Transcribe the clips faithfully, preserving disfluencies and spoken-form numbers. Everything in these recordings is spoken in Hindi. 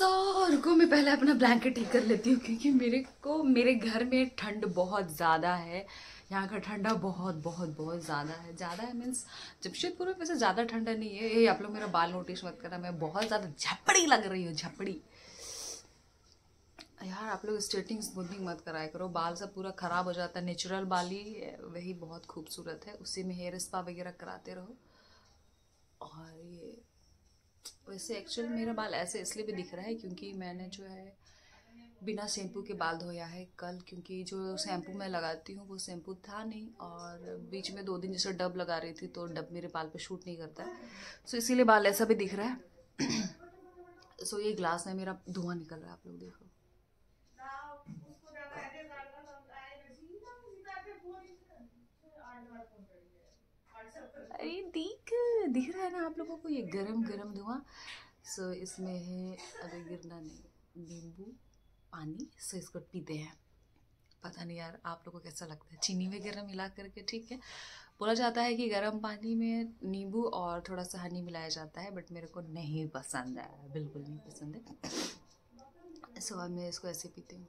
सौ रुको मैं पहले अपना ब्लैंकेट ठीक कर लेती हूँ क्योंकि मेरे को मेरे घर में ठंड बहुत ज़्यादा है। यहाँ का ठंडा बहुत बहुत बहुत ज़्यादा है ज़्यादा है मीन्स जमशेदपुर में वैसे ज़्यादा ठंडा नहीं है। ये आप लोग मेरा बाल नोटिस मत करना, मैं बहुत ज़्यादा झपड़ी लग रही हूँ झपड़ी। यार आप लोग स्ट्रेटिंग स्मूथनिंग मत कराया करो, बाल सब पूरा ख़राब हो जाता है। नेचुरल बाल ही वही बहुत खूबसूरत है, उसी में हेयर स्पा वगैरह कराते रहो। और ये वैसे एक्चुअल मेरा बाल ऐसे इसलिए भी दिख रहा है क्योंकि मैंने जो है बिना शैम्पू के बाल धोया है कल, क्योंकि जो शैम्पू मैं लगाती हूँ वो शैम्पू था नहीं और बीच में दो दिन जैसे डब लगा रही थी तो डब मेरे बाल पे शूट नहीं करता है, सो इसीलिए बाल ऐसा भी दिख रहा है। सो ये ग्लास में मेरा धुआं निकल रहा है, आप लोग देखो। अरे दिख दिख रहा है ना आप लोगों को ये गरम गरम धुआं। सो so, इसमें है अगर गिरना नहीं नींबू पानी, सो so, इसको पीते हैं। पता नहीं यार आप लोगों को कैसा लगता है, चीनी वगैरह मिला करके। ठीक है, बोला जाता है कि गरम पानी में नींबू और थोड़ा सा हनी मिलाया जाता है, बट मेरे को नहीं पसंद है, बिल्कुल नहीं पसंद है। सो so, मैं इसको ऐसे पीती हूँ,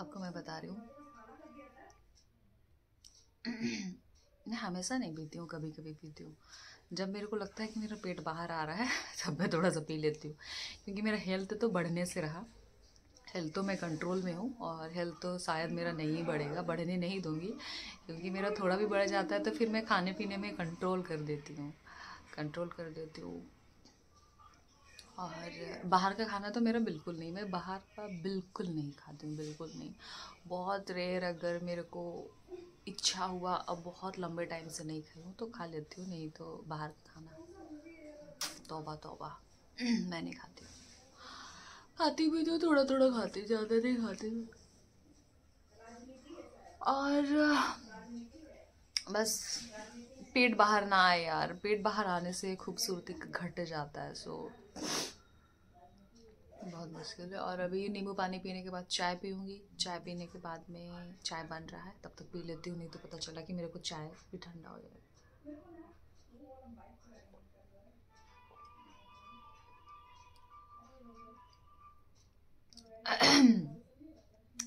आपको मैं बता रही हूँ। मैं हमेशा नहीं पीती हूँ, कभी कभी पीती हूँ। जब मेरे को लगता है कि मेरा पेट बाहर आ रहा है तब मैं थोड़ा सा पी लेती हूँ, क्योंकि मेरा हेल्थ तो बढ़ने से रहा। हेल्थ तो मैं कंट्रोल में हूँ और हेल्थ तो शायद मेरा नहीं बढ़ेगा, बढ़ने नहीं दूँगी, क्योंकि मेरा थोड़ा भी बढ़ जाता है तो फिर मैं खाने पीने में कंट्रोल कर देती हूँ कंट्रोल कर देती हूँ और बाहर का खाना तो मेरा बिल्कुल नहीं, मैं बाहर का बिल्कुल नहीं खाती हूँ, बिल्कुल नहीं। बहुत रेयर अगर मेरे को इच्छा हुआ, अब बहुत लंबे टाइम से नहीं खाई हूँ तो खा लेती हूँ, नहीं तो बाहर का खाना तौबा तौबा मैं नहीं खाती हूँ। खाती भी तो थोड़ा थोड़ा खाती, ज़्यादा नहीं खाती। और बस पेट बाहर ना आए यार, पेट बाहर आने से खूबसूरती घट जाता है, सो बहुत मुश्किल है। और अभी नींबू पानी पीने के बाद चाय पीऊँगी, चाय पीने के बाद में चाय बन रहा है तब तक पी लेती हूँ, नहीं तो पता चला कि मेरे को चाय भी ठंडा हो जाएगा।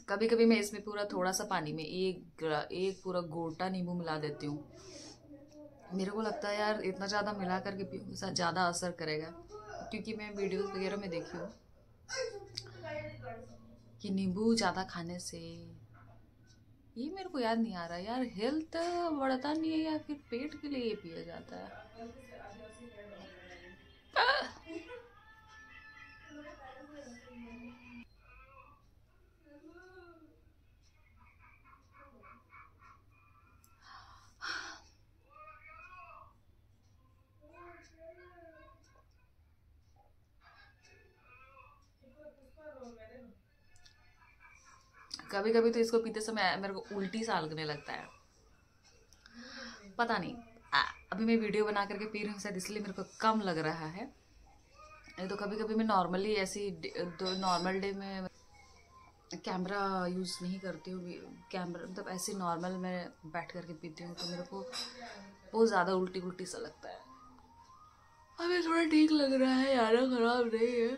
कभी कभी मैं इसमें पूरा थोड़ा सा पानी में एक एक पूरा गोटा नींबू मिला देती हूँ। मेरे को लगता है यार इतना ज़्यादा मिला करके पीऊँगी साथ ज़्यादा असर करेगा, क्योंकि मैं वीडियोस वगैरह में देखी हूँ कि नींबू ज़्यादा खाने से, ये मेरे को याद नहीं आ रहा यार, हेल्थ बढ़ता नहीं है या फिर पेट के लिए ये पिया जाता है। कभी कभी तो इसको पीते समय मेरे को उल्टी सा लगने लगता है, पता नहीं। आ, अभी मैं वीडियो बना करके पी रही हूँ शायद इसलिए मेरे को कम लग रहा है, नहीं तो कभी कभी मैं नॉर्मली ऐसी नॉर्मल डे में कैमरा यूज़ नहीं करती हूँ, कैमरा मतलब ऐसे नॉर्मल में बैठ करके पीती हूँ तो मेरे को बहुत ज़्यादा उल्टी उल्टी सा लगता है। अभी थोड़ा ठीक लग रहा है यार, ख़राब नहीं है।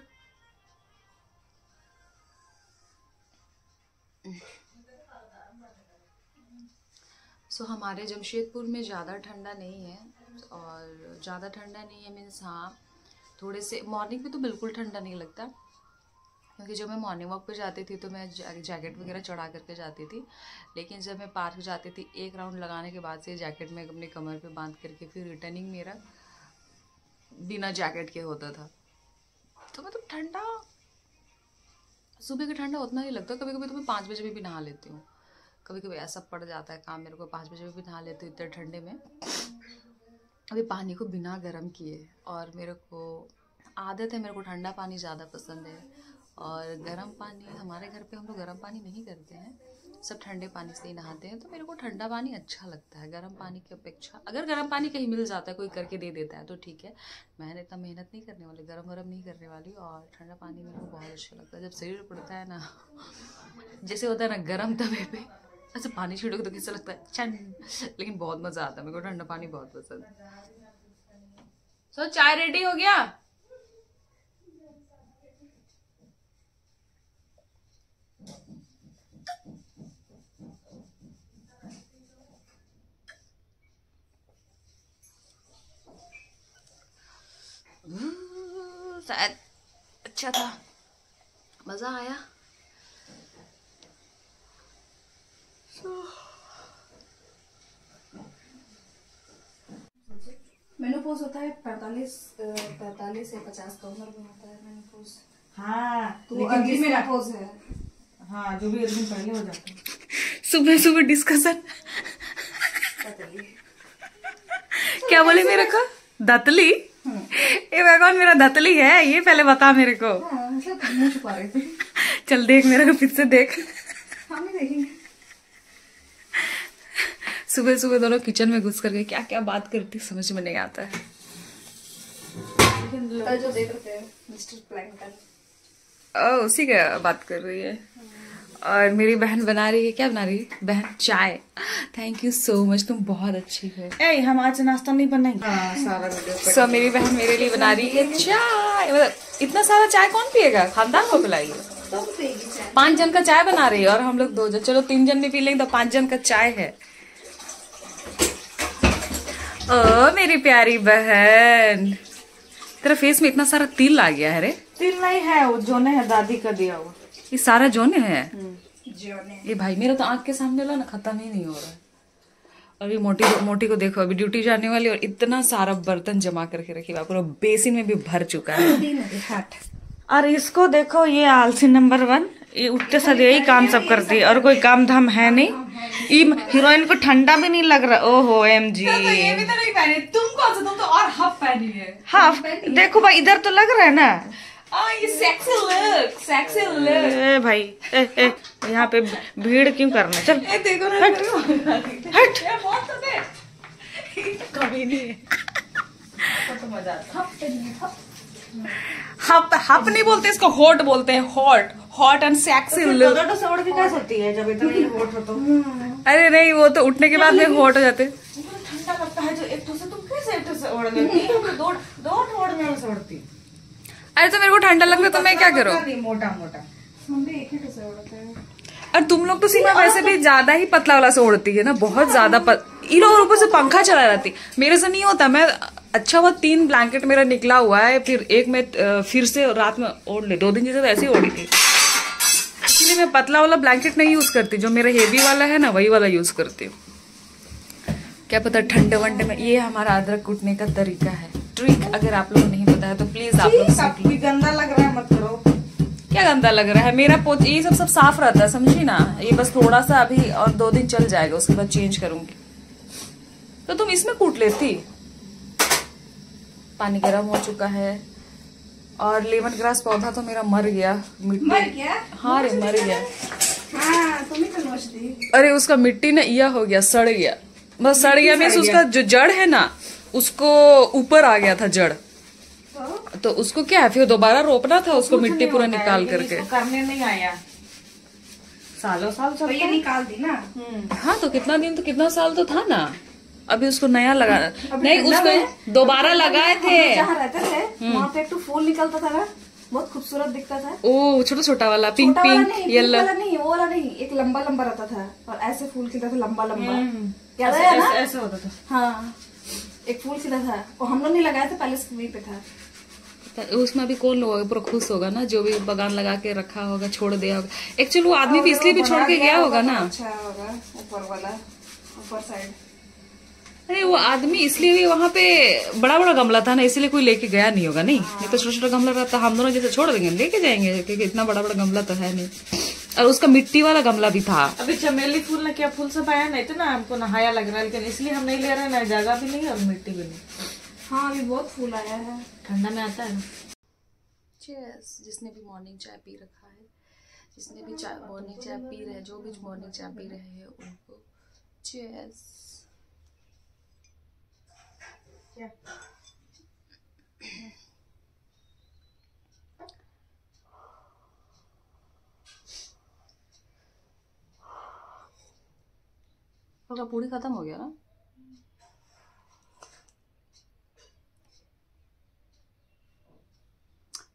सो so, हमारे जमशेदपुर में ज़्यादा ठंडा नहीं है, और ज़्यादा ठंडा नहीं है मीन्स हाँ थोड़े से। मॉर्निंग में तो बिल्कुल ठंडा नहीं लगता, क्योंकि जब मैं मॉर्निंग वॉक पे जाती थी तो मैं जैकेट वगैरह चढ़ा करके जाती थी, लेकिन जब मैं पार्क जाती थी एक राउंड लगाने के बाद से जैकेट में अपने कमर पे बांध करके फिर रिटर्निंग मेरा बिना जैकेट के होता था। तो मतलब ठंडा सुबह का ठंडा उतना नहीं लगता। कभी कभी तो मैं पाँच बजे भी, भी नहा लेती हूँ, कभी कभी ऐसा पड़ जाता है काम मेरे को, पाँच बजे भी नहा लेती हूँ इतने ठंडे में। अभी पानी को बिना गर्म किए, और मेरे को आदत है, मेरे को ठंडा पानी ज़्यादा पसंद है, और गर्म पानी हमारे घर पे हम लोग गर्म पानी नहीं करते हैं, सब ठंडे पानी से ही नहाते हैं। तो मेरे को ठंडा पानी अच्छा लगता है गर्म पानी की अपेक्षा। अगर गर्म पानी कहीं मिल जाता है, कोई करके दे देता है तो ठीक है, मैंने इतना मेहनत नहीं करने वाली, गर्म गर्म नहीं करने वाली। और ठंडा पानी मेरे को बहुत अच्छा लगता है, जब शरीर पड़ता है ना, जैसे होता है ना गर्म तवे पे अच्छा पानी छिड़को तो कैसा लगता है, लेकिन बहुत मज़ा आता है। मेरे को ठंडा पानी बहुत पसंद है। सो चाय रेडी हो गया। शायद अच्छा था, मजा आया। मेनोपॉज होता है पैतालीस पैतालीस से पचास की उम्र में होता है मेनोपॉज। हाँ तो अगली मेनोपॉज है। हाँ जो भी एक दिन पहले हो जाता है। सुबह सुबह डिस्कशन क्या बोले मेरे को दातली? ये भगवान मेरा दतली है, ये पहले बता मेरे को। हाँ, छुपा रहे थे। चल देख मेरे को फिर से देख। हम ही देखेंगे। सुबह सुबह दोनों किचन में घुस करके क्या क्या बात करती समझ में नहीं आता है। तो जो देख रहे थे मिस्टर प्लैंकटन, ओ उसी का बात कर रही है। और मेरी बहन बना रही है, क्या बना रही है बहन? चाय। थैंक यू सो मच, तुम बहुत अच्छी हो। ए हम आज नाश्ता नहीं बनाएंगे। सो मेरी बहन मेरे लिए बना रही है चाय। मतलब इतना सारा चाय कौन पिएगा? खानदान को पिलाइए। पांच जन का चाय बना रही है और हम लोग दो जन, चलो तीन जन भी पी लेंगे तो पांच जन का चाय है। ओ मेरी प्यारी बहन, तेरा फेस में इतना सारा तिल आ गया है रे। तिल नहीं है, वो जोने है दादी का दिया हुआ। ये सारा जोने है जोने। ये भाई मेरा तो आंख के सामने वाला ना खत्म ही नहीं हो रहा है। और ये मोटी मोटी को देखो, अभी ड्यूटी जाने वाली और इतना सारा बर्तन जमा करके रखी बाप रे, बेसिन में भी भर चुका है। और इसको देखो, ये आलसी नंबर वन, ये उठते सर यही काम सब करती है और कोई काम धाम है नहीं। हीरोइन को ठंडा भी नहीं लग रहा। ओहो एम जी, ये भी तो नहीं पहने तुम कौन सा, तुम तो और हाफ पहनी है। हाफ देखो भाई, इधर तो लग रहा है ना। आ, ये सेक्सी लुक, सेक्सी लुक। ए भाई ए, ए, यहाँ पे भीड़ क्यों करना, चल ए, देखो ना, हट हट यार, बहुत तो दे कभी नहीं तो मजा आता। हप हप हप नहीं बोलते इसको, हॉट बोलते हैं। Hot hot and sexy look. तो सौड़ भी कैसे होती है जब इतना हॉट हो तो? अरे नहीं, वो तो उठने के बाद में हॉट हो जाते। ठंडा लगता है जो एक तो से, तुम कैसे एक तो से ओढ़ लेती हो? दो दो ओढ़ में सौड़ती। अरे तो मेरे को ठंडा लगता तो मैं क्या करूँ? मोटा मोटा एक ही से उड़ता है। और तुम लोग तो सीमा वैसे भी ज्यादा ही पतला वाला से उड़ती है ना, बहुत ज्यादा। इन और ऊपर से पंखा चला रहती, मेरे से नहीं होता। मैं अच्छा हुआ तीन ब्लैंकेट मेरा निकला हुआ है, फिर एक मैं फिर से रात में ओढ़ ले। दो दिन जैसे तो ऐसे ही ओढ़ी थी, इसलिए मैं पतला वाला ब्लैंकेट नहीं यूज करती। जो मेरा हेवी वाला है ना, वही वाला यूज करती हूँ। क्या पता ठंडे वंडे में। ये हमारा अदरक कूटने का तरीका है, ट्रिक। अगर आप लोगों को नहीं पता है तो प्लीज आप लोग। गंदा लग रहा है मत करो। क्या गंदा लग रहा है? मेरा पोच ये सब सब साफ रहता है, समझी ना। ये बस थोड़ा सा अभी और दो दिन चल जाएगा, उसके बाद चेंज करूंगी। तो तुम इसमें कूट लेती। पानी गर्म हो चुका है और लेमन ग्रास पौधा तो मेरा मर गया। मर गया? हाँ रे मर गया। हाँ, तुम ही तो नोचती। अरे उसका मिट्टी ना यह हो गया, सड़ गया। बस सड़ गया मीन्स उसका जो जड़ है ना, उसको ऊपर आ गया था जड़। तो, तो उसको क्या है, फिर दोबारा रोपना था उसको, मिट्टी पूरा निकाल करके। करने नहीं आया सालों साल, तो ये निकाल दी ना। हाँ तो कितना दिन, तो कितना साल तो था ना। अभी उसको नया लगाना नहीं, उसको दोबारा लगाए थे। जहाँ रहते थे वहाँ पे एक तो फूल निकलता था ना, बहुत खूबसूरत दिखता था। ओ छोटा छोटा वाला, पिंक पिंक येलो नहीं, वो वाला नहीं, एक लंबा लंबा रहता था और ऐसे फूल खिलता था, लंबा लंबा। याद है ना, ऐसे होता था। हाँ एक फूल सीधा था, वो हम लोग नहीं लगाया था, पहले स्कूल पे था। उसमें अभी कौन लोग पूरा खुश होगा ना, जो भी बगान लगा के रखा होगा, छोड़ दिया होगा। एक्चुअली वो आदमी भी इसलिए भी छोड़ के गया होगा ना। अच्छा होगा ऊपर वाला, ऊपर साइड। अरे वो आदमी इसलिए भी, वहाँ पे बड़ा बड़ा गमला था ना, इसलिए कोई लेके गया नहीं होगा। नहीं नहीं तो छोटा छोटा गमला रहता, हम दोनों जैसे छोड़ देंगे, लेके जाएंगे, क्योंकि इतना बड़ा बड़ा गमला तो है नहीं। और उसका मिट्टी वाला गमला भी था। अभी चमेली फूल ना क्या फूल सब आया, नहीं तो ना हमको नहाया लग रहा है, लेकिन इसलिए हम नहीं ले रहे ना, जगह भी नहीं और मिट्टी भी नहीं। हाँ अभी बहुत फूल आया है, ठंडा में आता है। चीयर्स। जिसने भी मॉर्निंग चाय पी रखा है, जिसने भी चाय मॉर्निंग चाय पी रहे, जो भी मॉर्निंग चाय पी रहे हैं उनको चीयर्स। पूरी खत्म हो गया ना।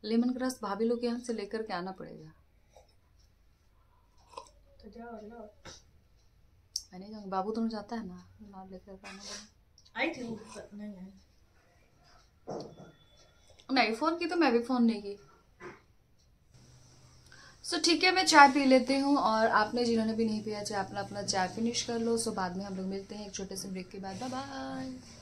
लेमन ग्रास भाभी लोग यहाँ से लेकर के आना पड़ेगा। तो जाओ ना, मैंने कहा बाबू तुम जाता है ना, ना लेकर आना। आई थिंक नहीं नहीं नहीं फोन की तो मैं भी फोन नहीं की। सो so, ठीक है, मैं चाय पी लेती हूँ और आपने जिन्होंने भी नहीं पिया चाय अपना अपना चाय फिनिश कर लो। सो so, बाद में हम लोग मिलते हैं एक छोटे से ब्रेक के बाद। Bye bye.